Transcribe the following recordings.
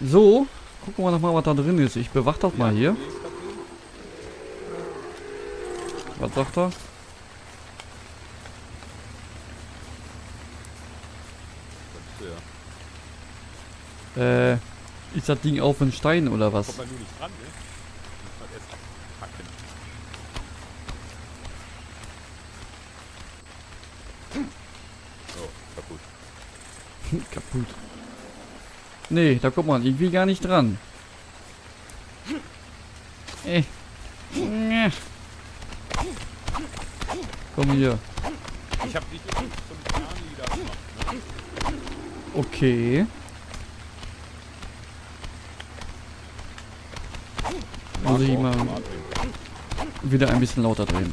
So, gucken wir noch mal, was da drin ist. Ich bewache das mal hier. Was sagt er? Ist das Ding auf den Stein oder was? Kommt man nur nicht dran, ne? Muss man erst abpacken. Oh, kaputt. Kaputt. Nee, da kommt man irgendwie gar nicht dran. Komm hier. Ich hab dich zum Plan wieder gemacht, ne? Okay. Muss ich mal wieder ein bisschen lauter drehen.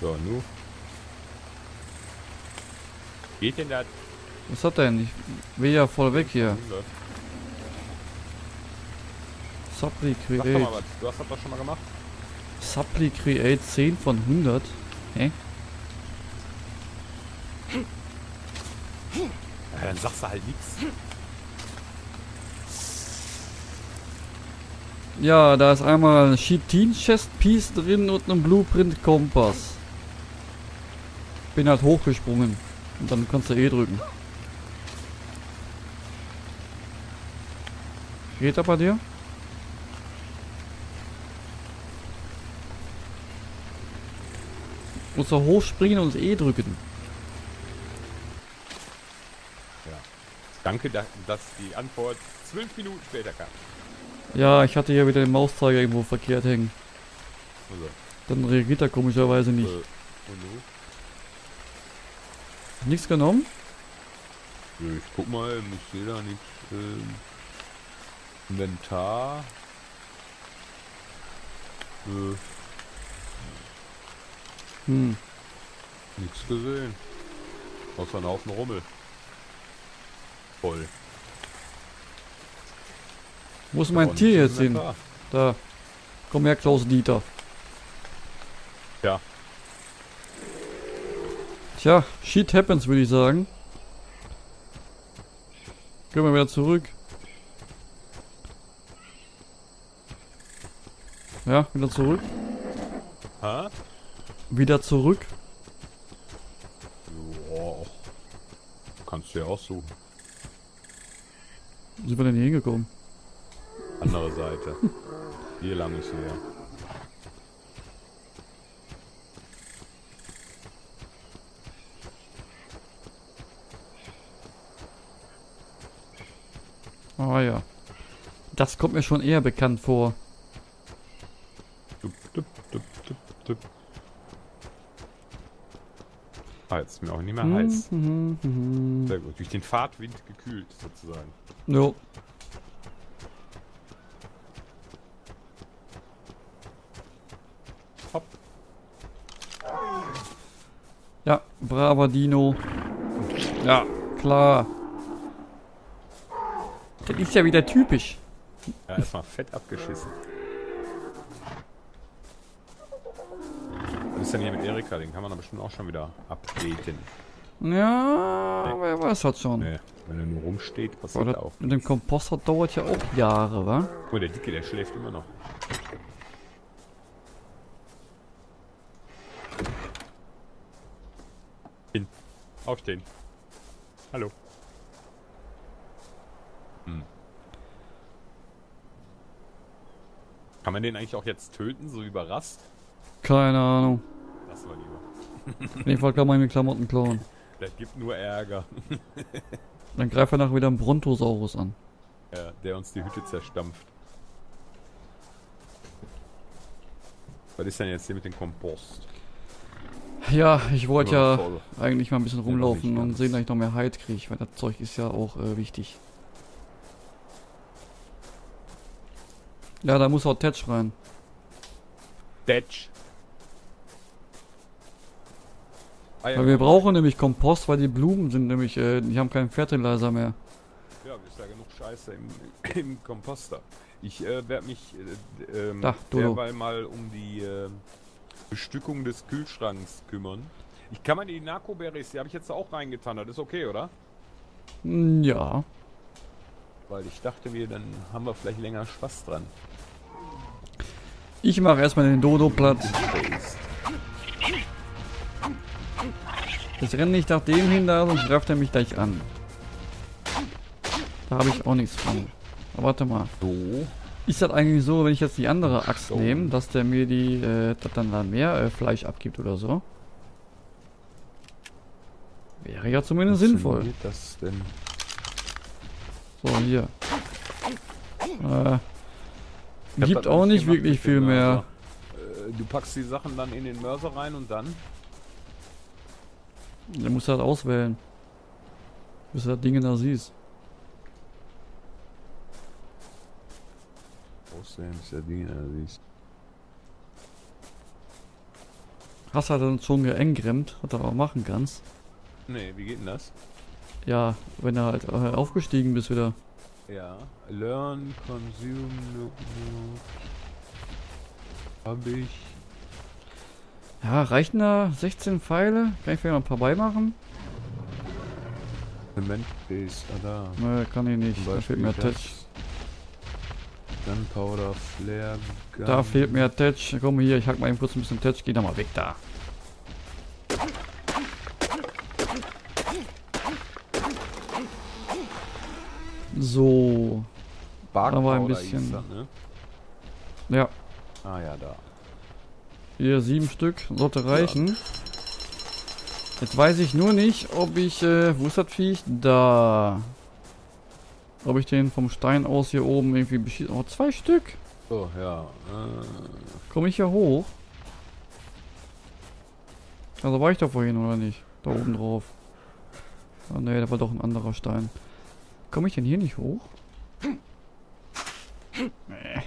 So, nu. Geht denn das? Was hat denn? Ich will ja voll weg hier. Supply Create. Sag mal was. Du hast das doch schon mal gemacht? Supply Create 10 von 100. Hä? Ja, dann sagst du halt nichts. Ja, da ist einmal ein Chitin Chest Piece drin und ein Blueprint Kompass. Bin halt hochgesprungen. Und dann kannst du E drücken. Geht da bei dir? Muss er hochspringen und E drücken. Danke, dass die Antwort 12 Minuten später kam. Ja, ich hatte ja wieder den Mauszeiger irgendwo verkehrt hängen. Also. Dann reagiert er komischerweise nicht. Nichts genommen? Ich guck mal, ich sehe da nichts. Inventar. Nichts gesehen. Außer einen Haufen Rummel. Voll. Wo ist mein Tier jetzt hin? Da. Komm her, Klaus Dieter. Ja. Tja, shit happens, würde ich sagen. Gehen wir wieder zurück. Ja, wieder zurück. Ha? Wieder zurück. Joa. Kannst du ja aussuchen. Wo sind wir denn hier hingekommen? Andere Seite. Hier lang ist hier. Ah ja. Das kommt mir schon eher bekannt vor. Dup, dup, dup, dup, dup. Ah, jetzt ist mir auch nicht mehr heiß. Sehr gut. Durch den Fahrtwind gekühlt, sozusagen. Jo. Hopp. Ja, braver Dino. Ja, klar. Das ist ja wieder typisch. Ja, erstmal fett abgeschissen. Was ist denn hier mit Erika? Den kann man da bestimmt auch schon wieder updaten. Ja, nee. Wer weiß das schon. Nee. Wenn er nur rumsteht, passiert auch nichts. Mit dem Komposter dauert ja auch Jahre, wa? Oh, der Dicke, der schläft immer noch. Hin. Aufstehen. Hallo. Hm. Kann man den eigentlich auch jetzt töten, so über Rast? Keine Ahnung. Lassen wir lieber. In dem Fall kann man mir Klamotten klauen. Das gibt nur Ärger. Dann greift er nachher wieder einen Brontosaurus an. Ja, der uns die Hütte zerstampft. Was ist denn jetzt hier mit dem Kompost? Ja, ich wollte ja eigentlich mal ein bisschen rumlaufen und sehen, dass ich noch mehr Hide kriege, weil das Zeug ist ja auch wichtig. Ja, da muss auch Tetsch rein. Tetsch. Weil wir brauchen nämlich Kompost, weil die Blumen sind nämlich, die haben keinen Fertilizer mehr. Ja, ist da genug Scheiße im Komposter. Ich werde mich derweil mal um die Bestückung des Kühlschranks kümmern. Ich kann mal die Narco-Berries, die habe ich jetzt auch reingetan. Das ist okay, oder? Ja. Weil ich dachte, dann haben wir vielleicht länger Spaß dran. Ich mache erstmal den Dodo platt. Jetzt renne ich nach dem hin, da sonst greift er mich gleich an. Da habe ich auch nichts von. Aber warte mal. So. Ist das eigentlich so, wenn ich jetzt die andere Axt nehme, dass der mir die das dann mehr Fleisch abgibt oder so? Wäre ja zumindest sinnvoll. Wie geht das denn? So, hier. Gibt auch nicht wirklich viel mehr. Du packst die Sachen dann in den Mörser rein und dann? Dann musst du halt auswählen. Bis du das Ding da siehst. Auswählen, bis du das Ding da siehst. Hast halt dann schon geengrimmt, was du auch machen kannst. Nee, wie geht denn das? Ja, wenn du halt aufgestiegen bist wieder. Ja, learn, consume, hab ich. Ja, reichen da 16 Pfeile? Kann ich vielleicht mal ein paar beimachen? Cement ist da. Nö, kann ich nicht. Da fehlt mir Attach. Gunpowder, Flare, Gun. Da fehlt mir Attach. Komm hier, ich hack mal eben kurz ein bisschen Attach. Geh da mal weg da. So. Aber ein bisschen. Das, ne? Ja. Ah ja, da. Hier 7 Stück sollte reichen. Ja. Jetzt weiß ich nur nicht, ob ich. Wo ist das Viech? Da. Ob ich den vom Stein aus hier oben irgendwie beschießen. Oh, 2 Stück. Oh ja. Komme ich hier hoch? Also war ich da vorhin oder nicht? Da oben drauf. Oh ne, da war doch ein anderer Stein. Komme ich denn hier nicht hoch? Nee.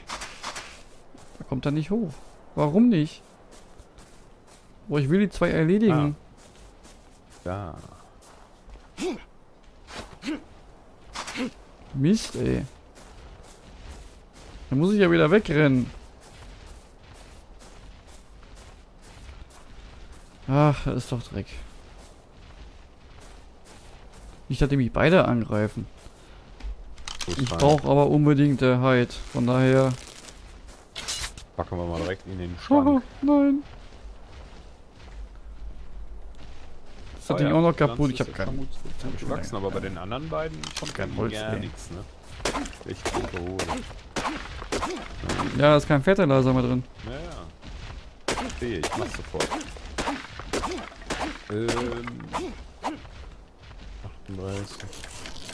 Da kommt er nicht hoch. Warum nicht? Oh, ich will die 2 erledigen. Ja. Ja. Mist, ey. Dann muss ich ja wieder wegrennen. Ach, das ist doch Dreck. Nicht, dass die mich beide angreifen. Ich brauche aber unbedingt der Hide, von daher... Packen wir mal direkt in den Schrank. Oh, nein! Das hat den auch noch kaputt, ich habe keinen... Ich hab wachsen, aber bei den anderen beiden kommt kein Holz, nichts, ne? Echt gute Hose. Ja, da ist kein Fertilizer mehr drin. Ja, ja. Verstehe, ich mach's sofort. 38.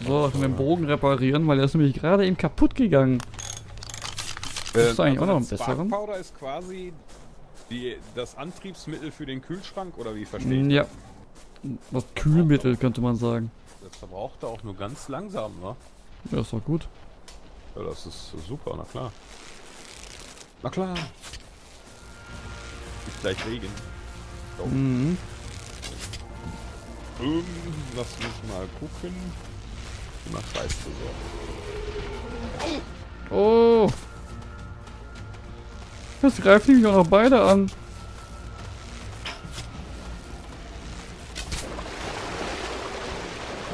So, ich will den Bogen reparieren, weil der ist nämlich gerade eben kaputt gegangen. Das ist eigentlich also auch noch ein besseren. Sparkpowder ist quasi das Antriebsmittel für den Kühlschrank, oder wie verstehe ich? Ja. Das Kühlmittel könnte man sagen. Das verbraucht er auch nur ganz langsam, ne? Ja, ist doch gut. Ja, das ist super, na klar. Na klar. Ist gleich Regen. So. Mhm. Lass mich mal gucken. Immer scheiße so. Oh! Das greift nämlich auch noch beide an.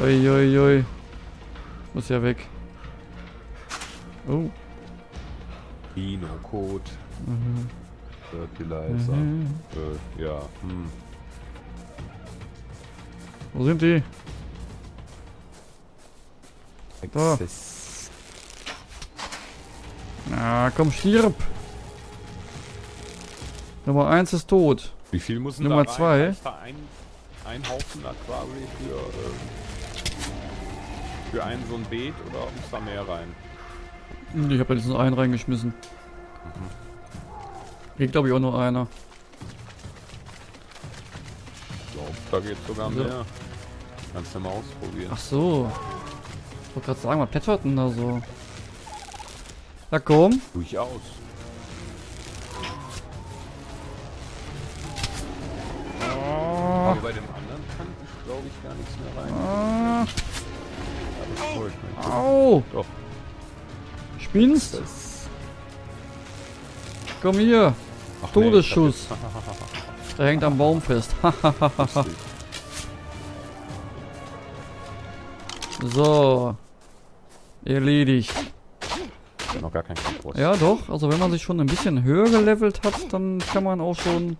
Uiuiui. Muss ja weg. Oh. Dino-Code. Mhm. Fertilizer. Mhm. Ja. Hm. Wo sind die? Da. Na, komm, stirb! Nummer 1 ist tot. Wie viel muss denn Nummer 2? Ein Haufen Aquarium für einen so ein Beet oder muss da mehr rein? Ich habe jetzt nur einen reingeschmissen. Mhm. Geht glaube ich auch nur einer. Ich glaube, da geht sogar mehr. Kannst du mal ausprobieren. Ach so. Ich wollte gerade sagen, was plättert denn da so? Na komm. Durchaus. Bei dem anderen kann ich glaube ich gar nichts mehr rein. Ah. Ja, au! Doch. Spinnst? Komm hier! Ach, Todesschuss! Nee, Der hängt am Baum fest. So. Erledigt. Ich hab noch gar keinen Konkurs. Ja doch, also wenn man sich schon ein bisschen höher gelevelt hat, dann kann man auch schon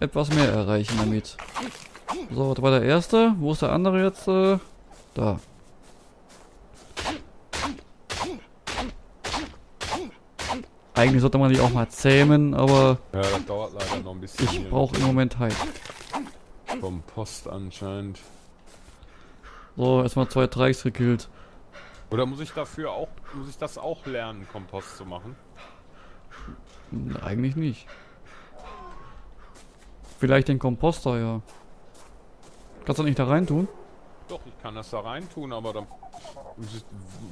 etwas mehr erreichen damit. So, das war der erste. Wo ist der andere jetzt? Da. Eigentlich sollte man die auch mal zähmen, aber ja, das dauert leider noch ein bisschen. Ich brauche im Moment halt Kompost anscheinend. So, erstmal 2 Trikes gekillt. Oder muss ich dafür auch, muss ich das auch lernen, Kompost zu machen? Eigentlich nicht. Vielleicht den Komposter, ja. Kannst du nicht da rein tun? Doch, ich kann das da rein tun, aber dann,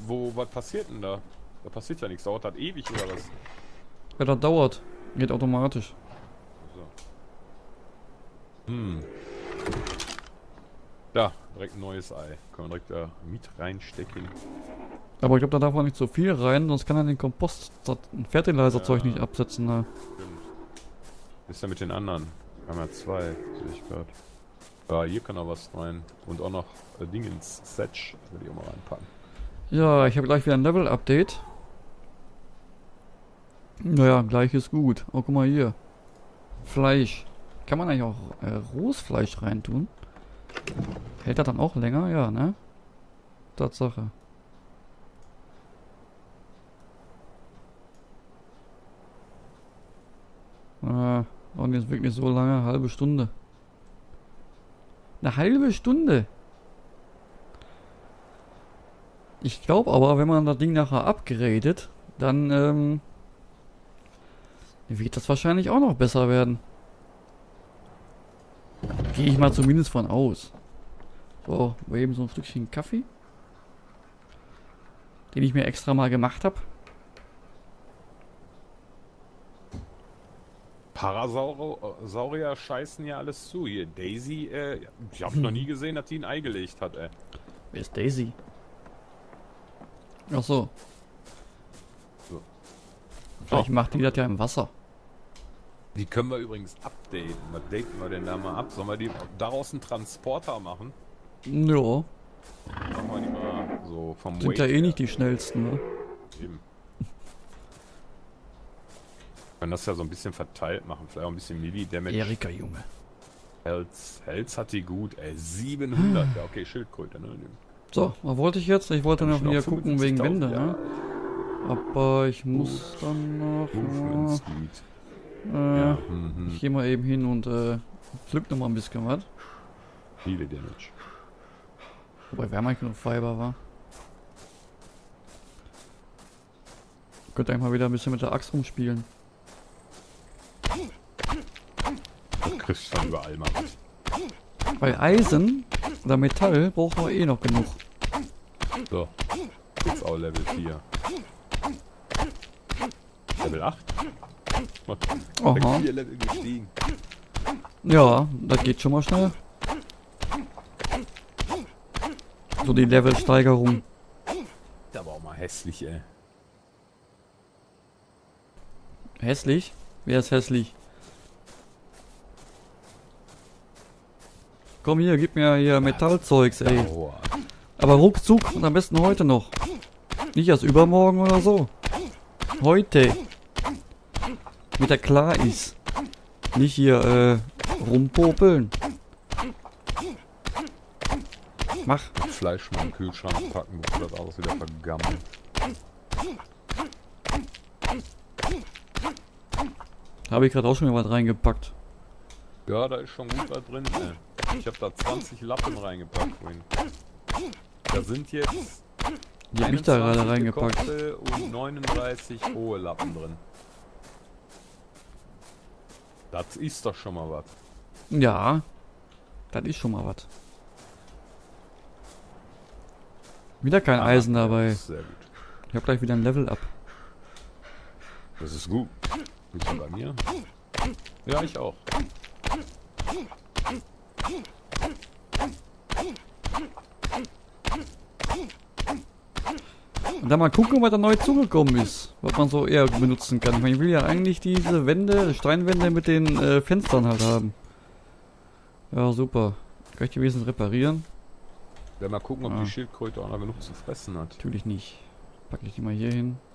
was passiert denn da? Da passiert ja nichts, dauert das ewig oder was? Ja, das dauert. Geht automatisch. So. Hm. Da, direkt ein neues Ei. Können wir direkt da mit reinstecken. Aber ich glaube, da darf man nicht so viel rein, sonst kann er den Kompost, das Fertilizer-Zeug nicht absetzen. Ne? Stimmt. Ist ja mit den anderen. Wir haben ja 2, sehe ich gerade. Ja, hier kann er was rein. Und auch noch Dingens, Setch, will ich auch mal reinpacken. Ja, ich habe gleich wieder ein Level-Update. Naja, gleich ist gut. Oh, guck mal hier. Fleisch. Kann man eigentlich auch rohes Fleisch reintun? Hält das dann auch länger? Ja, ne? Tatsache. Und jetzt wirklich so lange, halbe Stunde. Eine halbe Stunde? Ich glaube aber, wenn man das Ding nachher upgradet, dann wird das wahrscheinlich auch noch besser werden. Gehe ich mal zumindest von aus. So, wir eben so ein Stückchen Kaffee. Den ich mir extra mal gemacht habe. Parasaurier scheißen ja alles zu. Hier, Daisy, ich habe noch nie gesehen, dass die ein Ei gelegt hat, ey. Wer ist Daisy? Ach so. So. Vielleicht macht die das ja im Wasser. Die können wir übrigens updaten. Was daten wir denn da mal ab? Sollen wir die daraus einen Transporter machen? Ja. Machen wir die mal so vom Sind ja eh nicht die schnellsten, ne? Eben. Wir können das ja so ein bisschen verteilt machen. Vielleicht auch ein bisschen Milli-Damage. Erika, Junge. Hells hat die gut, ey. 700. Ja, okay, Schildkröte, ne? So, was wollte ich jetzt? Ich wollte noch wieder gucken wegen Wände, ne? Aber ich muss dann noch... ja, ich gehe mal eben hin und flip noch mal ein bisschen was. Viele Damage. Wobei, wir haben eigentlich nur Fiber, war. Könnt eigentlich mal wieder ein bisschen mit der Axt rumspielen. Da kriegst du dann überall mal was. Bei Eisen oder Metall brauchen wir eh noch genug. So, jetzt auch Level 4. Level 8? Aha. 4 Level gestiegen. Ja, das geht schon mal schnell. So die Levelsteigerung. Da war auch mal hässlich, ey. Hässlich? Wer ist hässlich? Komm hier, gib mir hier Metallzeugs, ey. Aber ruckzuck und am besten heute noch. Nicht erst übermorgen oder so. Heute. Mit der klar ist. Nicht hier rumpopeln. Mach. Fleisch mal im Kühlschrank packen, bevor das alles wieder vergammelt. Habe ich gerade auch schon mal was reingepackt. Ja, da ist schon gut was drin, ey. Ich habe da 20 Lappen reingepackt vorhin. Da sind jetzt. Die habe ich da gerade reingepackt. Und 39 hohe Lappen drin. Das ist doch schon mal was. Ja, das ist schon mal was. Wieder kein Eisen dabei. Sehr gut. Ich habe gleich wieder ein Level up. Das ist gut. Bist du bei mir? Ja, ich auch. Und dann mal gucken, was da neu zugekommen ist. Was man so eher benutzen kann. Ich meine, ich will ja eigentlich diese Wände, Steinwände mit den Fenstern halt haben. Ja, super. Kann ich die wenigstens reparieren? Wir werden mal gucken, ob die Schildkröte auch noch genug zu fressen hat. Natürlich nicht. Packe ich die mal hier hin.